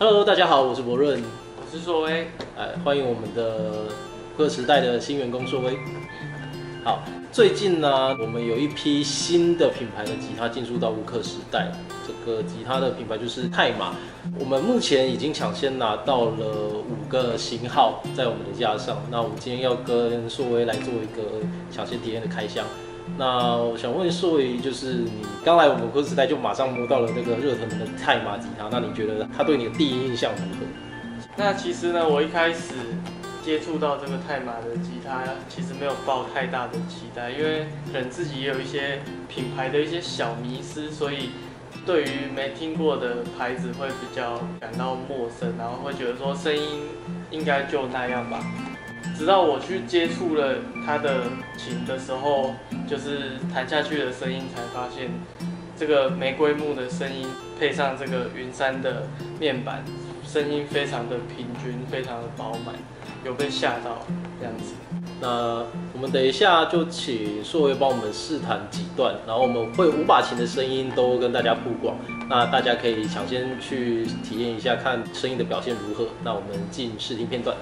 Hello， 大家好，我是博润，我是硕威，欢迎我们的扑克时代的新员工硕威。好，最近呢，我们有一批新的品牌的吉他进入到扑克时代，这个吉他的品牌就是泰马。我们目前已经抢先拿到了5个型号在我们的架上，那我们今天要跟硕威来做一个抢先体验的开箱。 那我想问硕威，就是你刚来我们扑克时代就马上摸到了那个热腾腾的泰马吉他，那你觉得它对你的第一印象如何？那其实呢，我一开始接触到这个泰马的吉他，其实没有抱太大的期待，因为可能自己也有一些品牌的一些小迷思，所以对于没听过的牌子会比较感到陌生，然后会觉得说声音应该就那样吧。 直到我去接触了他的琴的时候，就是弹下去的声音，才发现这个玫瑰木的声音配上这个云杉的面板，声音非常的平均，非常的饱满，有被吓到这样子。那我们等一下就请硕威帮我们试弹几段，然后我们会5把琴的声音都跟大家曝光，那大家可以抢先去体验一下，看声音的表现如何。那我们进试听片段。